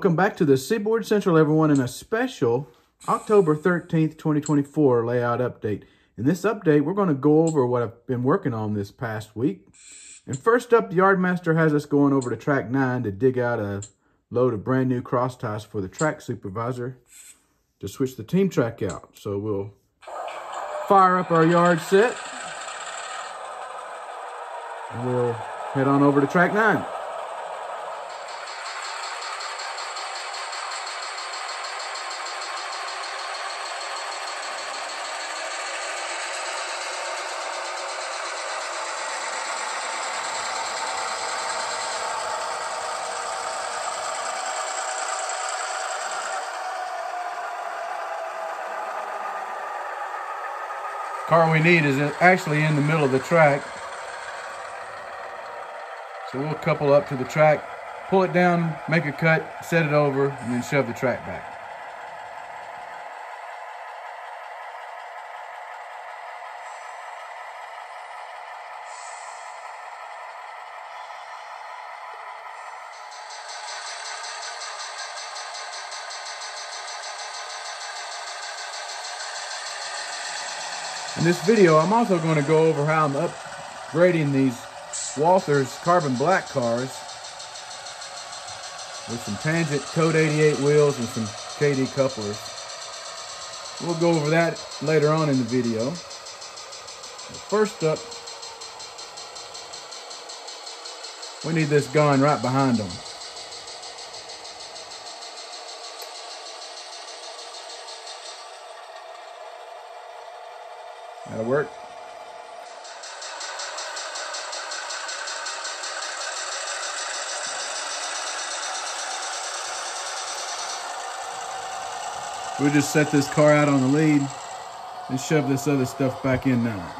Welcome back to the Seaboard Central, everyone, in a special October 13th, 2024 layout update. In this update, we're going to go over what I've been working on this past week. And first up, the Yardmaster has us going over to Track 9 to dig out a load of brand new cross ties for the track supervisor to switch the team track out. So we'll fire up our yard set and we'll head on over to Track 9. Car we need is actually in the middle of the track, so we'll couple up to the track, pull it down, make a cut, set it over, and then shove the track back. In this video, I'm also going to go over how I'm upgrading these Walther's carbon black cars with some Tangent Code 88 wheels and some Kadee couplers. We'll go over that later on in the video. But first up, we need this gun right behind them. That'll work. We'll just set this car out on the lead and shove this other stuff back in now.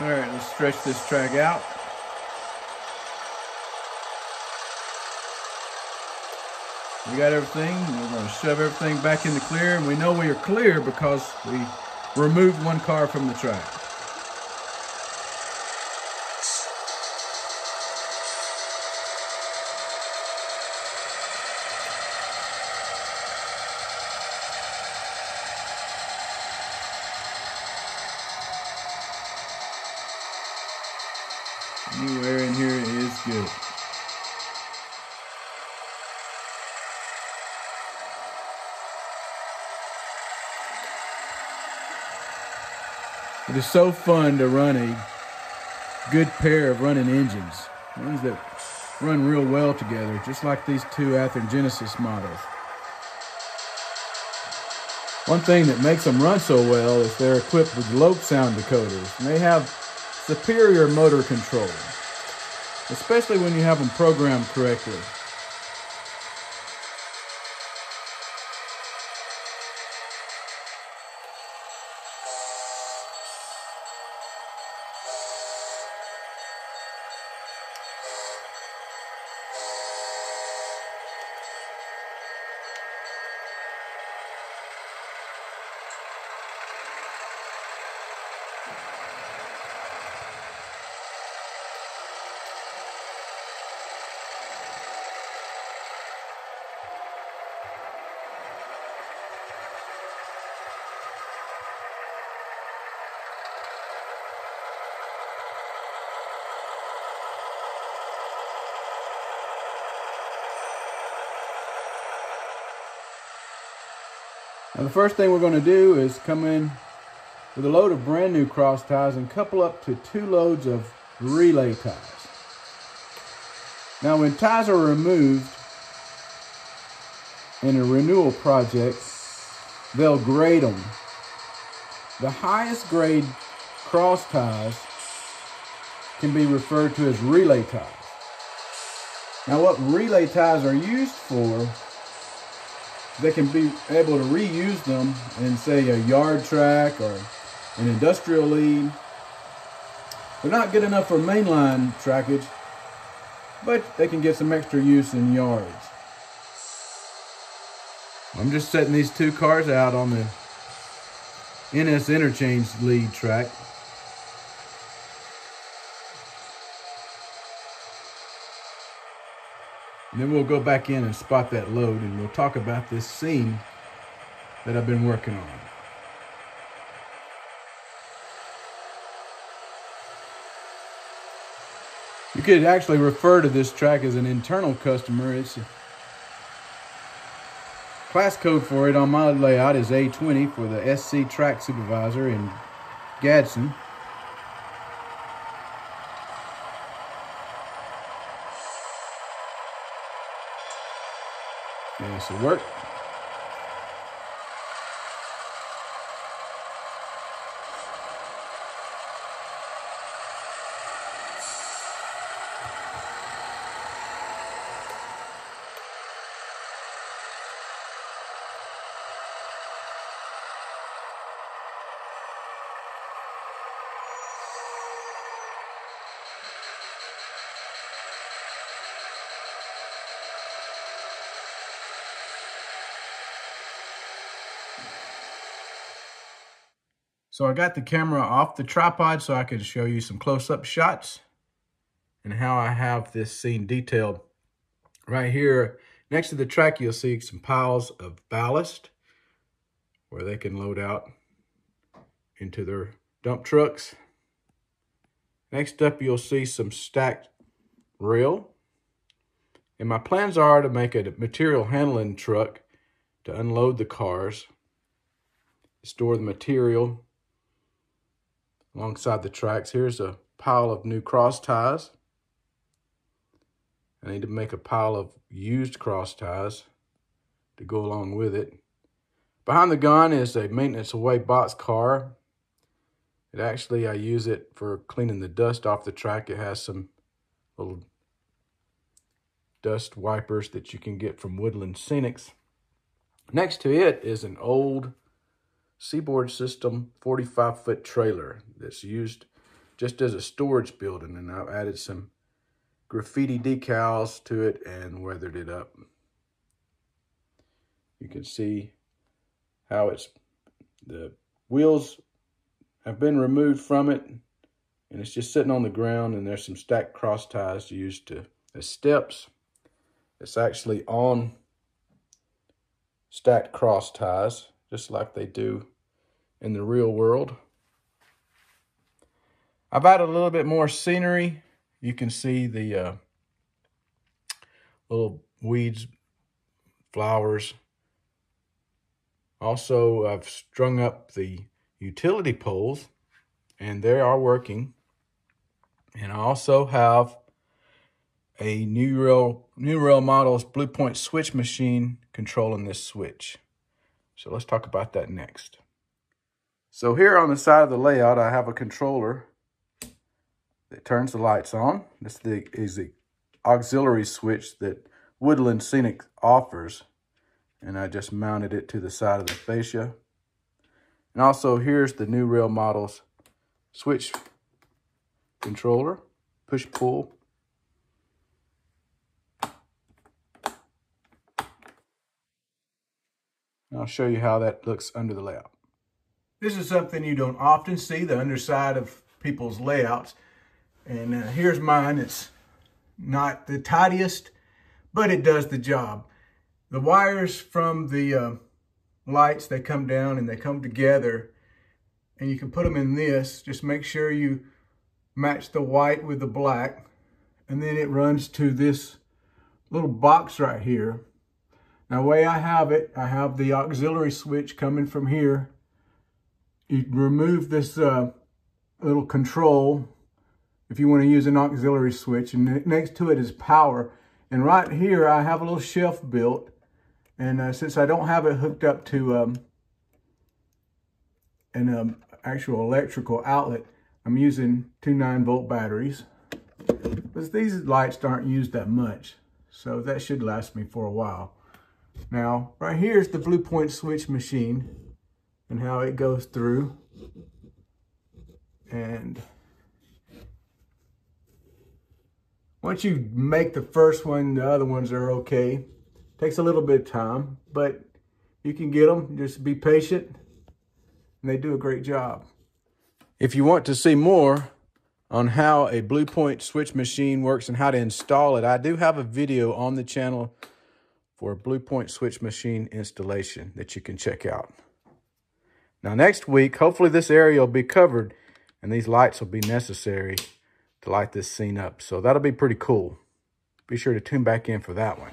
All right, let's stretch this track out. We got everything. We're going to shove everything back in the clear, and we know we are clear because we removed one car from the track. Anywhere in here is good. It is so fun to run a good pair of running engines, ones that run real well together, just like these two Athearn Genesis models. One thing that makes them run so well is they're equipped with LokSound decoders, and they have superior motor control, especially when you have them programmed correctly. Now the first thing we're going to do is come in with a load of brand new cross ties and couple up to 2 loads of relay ties. Now when ties are removed in a renewal project, they'll grade them. The highest grade cross ties can be referred to as relay ties. Now what relay ties are used for, they can be able to reuse them in, say, a yard track or an industrial lead. They're not good enough for mainline trackage, but they can get some extra use in yards. I'm just setting these 2 cars out on the NS interchange lead track. And then we'll go back in and spot that load, and we'll talk about this seam that I've been working on. You could actually refer to this track as an internal customer. It's a class code for it on my layout is A20 for the SC track supervisor in Gadsden. And this will work. So I got the camera off the tripod so I could show you some close-up shots and how I have this scene detailed. Right here next to the track, you'll see some piles of ballast where they can load out into their dump trucks. Next up, you'll see some stacked rail. And my plans are to make a material handling truck to unload the cars, store the material alongside the tracks. Here's a pile of new cross ties. I need to make a pile of used cross ties to go along with it. Behind the gun is a maintenance away box car. It actually, I use it for cleaning the dust off the track. It has some little dust wipers that you can get from Woodland Scenics. Next to it is an old Seaboard System 45-foot trailer that's used just as a storage building, and I've added some graffiti decals to it and weathered it up. You can see how the wheels have been removed from it, and it's just sitting on the ground, and there's some stacked cross ties used as steps. It's actually on stacked cross ties, just like they do in the real world. I've added a little bit more scenery. You can see the little weeds, flowers. Also, I've strung up the utility poles, and they are working. And I also have a new rail models Blue Point switch machine controlling this switch. So let's talk about that next. So here on the side of the layout, I have a controller that turns the lights on. This is the auxiliary switch that Woodland Scenic offers, and I just mounted it to the side of the fascia. And also here's the new Rail Models switch controller, push-pull. I'll show you how that looks under the layout. This is something you don't often see, the underside of people's layouts. And here's mine. It's not the tidiest, but it does the job. The wires from the lights, they come down and they come together. And you can put them in this. Just make sure you match the white with the black. And then it runs to this little box right here. Now, the way I have it, I have the auxiliary switch coming from here. You remove this little control if you want to use an auxiliary switch, and next to it is power. And right here, I have a little shelf built. And since I don't have it hooked up to an actual electrical outlet, I'm using 2 9-volt batteries. But these lights aren't used that much, so that should last me for a while. Now, right here is the Blue Point switch machine and how it goes through. And once you make the first one, the other ones are okay. Takes a little bit of time, but you can get them. Just be patient, and they do a great job. If you want to see more on how a Blue Point switch machine works and how to install it, I do have a video on the channel for Blue Point switch machine installation that you can check out. Now next week, hopefully this area will be covered and these lights will be necessary to light this scene up. So that'll be pretty cool. Be sure to tune back in for that one.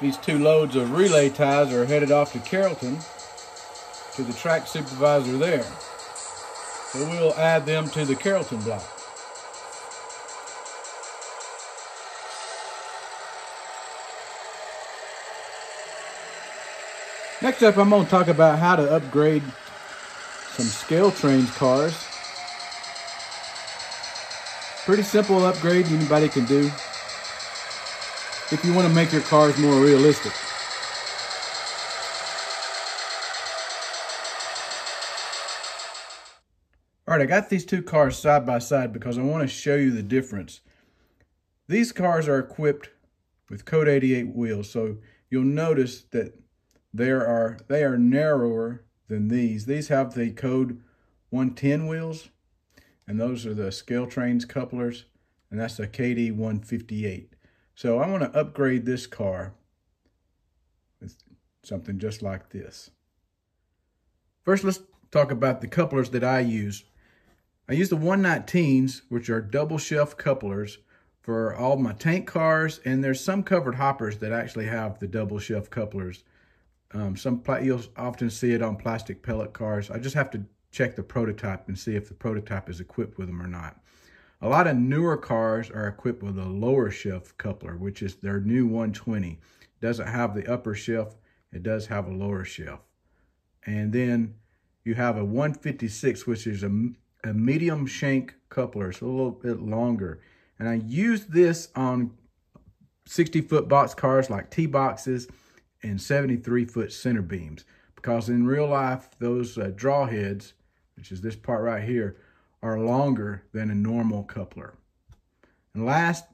These two loads of relay ties are headed off to Carrollton to the track supervisor there. So we'll add them to the Carrollton block. Next up, I'm going to talk about how to upgrade some Scale Trains cars. Pretty simple upgrade anybody can do if you want to make your cars more realistic. All right, I got these two cars side by side because I want to show you the difference. These cars are equipped with Code 88 wheels, so you'll notice that they are narrower than these. These have the Code 110 wheels, and those are the Scale Trains couplers, and that's a Kadee 158. So I want to upgrade this car with something just like this. First, let's talk about the couplers that I use. I use the 119s, which are double shelf couplers for all my tank cars, and there's some covered hoppers that actually have the double shelf couplers. You'll often see it on plastic pellet cars. I just have to check the prototype and see if the prototype is equipped with them or not. A lot of newer cars are equipped with a lower shelf coupler, which is their new 120. It doesn't have the upper shelf. It does have a lower shelf. And then you have a 156, which is a medium shank coupler. It's a little bit longer. And I use this on 60-foot box cars like T-boxes and 73-foot center beams, because in real life, those draw heads, which is this part right here, are longer than a normal coupler. And last,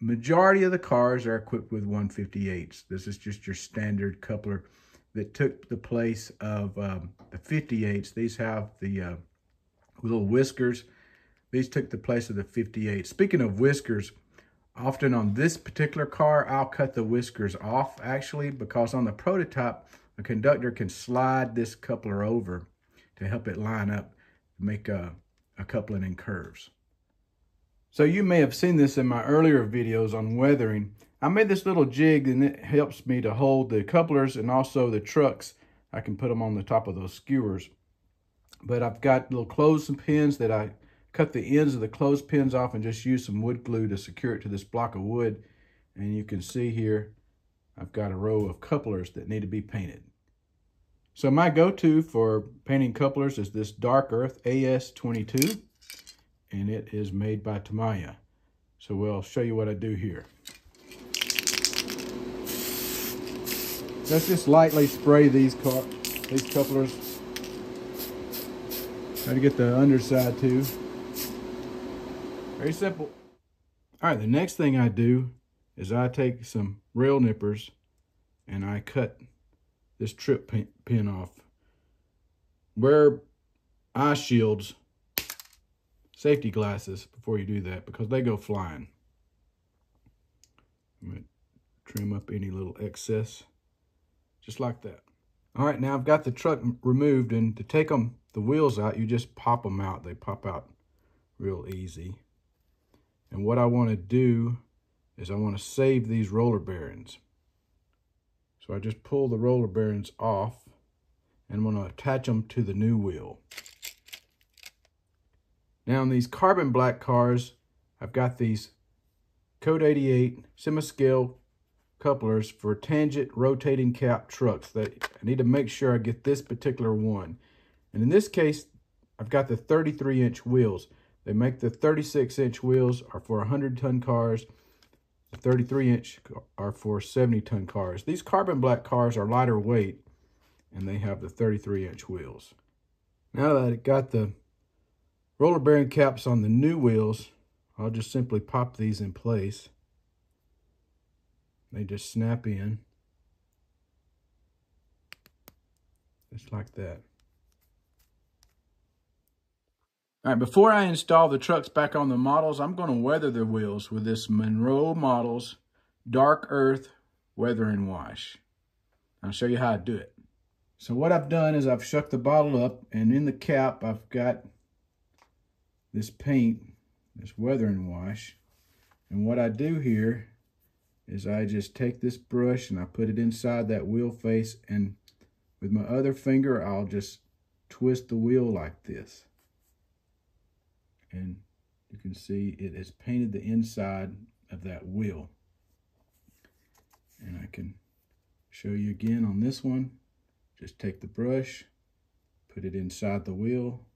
majority of the cars are equipped with 158s. This is just your standard coupler that took the place of the 58s. These have the little whiskers. These took the place of the 58. Speaking of whiskers, often on this particular car, I'll cut the whiskers off, actually, because on the prototype, a conductor can slide this coupler over to help it line up, make a coupling in curves. So you may have seen this in my earlier videos on weathering. I made this little jig, and it helps me to hold the couplers and also the trucks. I can put them on the top of those skewers. But I've got little clothespins that I cut the ends of the clothespins off and just use some wood glue to secure it to this block of wood. And you can see here, I've got a row of couplers that need to be painted. So my go-to for painting couplers is this Dark Earth AS22, and it is made by Tamiya. So we'll show you what I do here. Let's just lightly spray these couplers. Try to get the underside too. Very simple. All right, the next thing I do is I take some rail nippers and I cut this trip pin off. Wear eye shields, safety glasses before you do that, because they go flying. I'm going to trim up any little excess, just like that. All right, now I've got the truck removed, and to take the wheels out, you just pop them out. They pop out real easy. And what I want to do is I want to save these roller bearings. So I just pull the roller bearings off and I'm going to attach them to the new wheel. Now in these carbon black cars, I've got these Code 88 semi-scale couplers for Tangent rotating cap trucks that I need to make sure I get this particular one. And in this case, I've got the 33-inch wheels. They make the 36-inch wheels are for 100-ton cars. The 33-inch are for 70-ton cars. These carbon black cars are lighter weight, and they have the 33-inch wheels. Now that I've got the roller bearing caps on the new wheels, I'll just simply pop these in place. They just snap in, just like that. All right, before I install the trucks back on the models, I'm going to weather the wheels with this Monroe Models Dark Earth Weathering Wash. I'll show you how I do it. So what I've done is I've shook the bottle up, and in the cap I've got this paint, this weathering wash. And what I do here is I just take this brush and I put it inside that wheel face, and with my other finger I'll just twist the wheel like this. And you can see it has painted the inside of that wheel. And I can show you again on this one. Just take the brush, put it inside the wheel,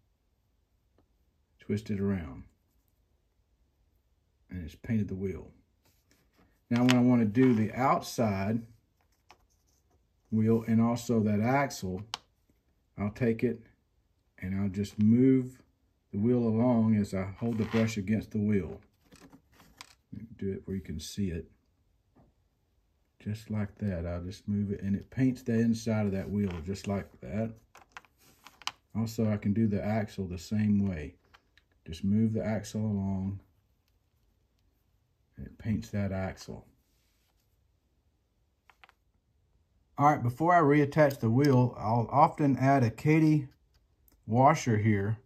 twist it around, and it's painted the wheel. Now when I want to do the outside wheel and also that axle, I'll take it and I'll just move the wheel along as I hold the brush against the wheel. Do it where you can see it. Just like that. I'll just move it and it paints the inside of that wheel just like that. Also, I can do the axle the same way. Just move the axle along and it paints that axle. Alright, before I reattach the wheel, I'll often add a Kadee washer here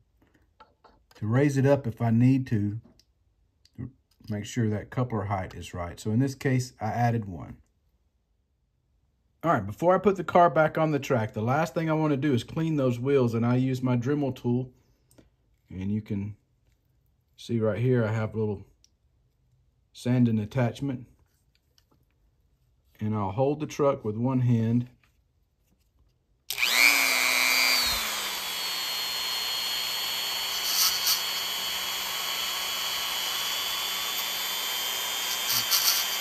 to raise it up if I need to make sure that coupler height is right. So in this case, I added one. All right, before I put the car back on the track, the last thing I want to do is clean those wheels, and I use my Dremel tool. And you can see right here, I have a little sanding attachment. And I'll hold the truck with one hand.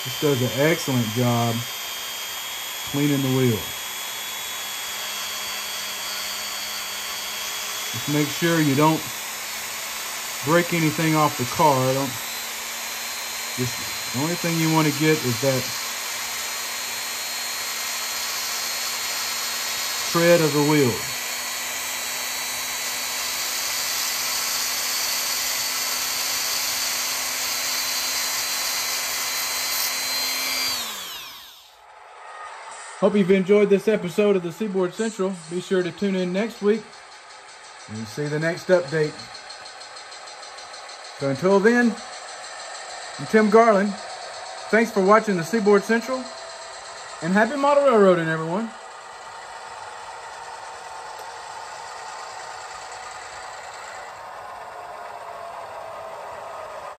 This does an excellent job cleaning the wheel. Just make sure you don't break anything off the car. The only thing you want to get is that tread of the wheel. Hope you've enjoyed this episode of the Seaboard Central. Be sure to tune in next week and see the next update. So until then, I'm Tim Garland. Thanks for watching the Seaboard Central, and happy model railroading, everyone.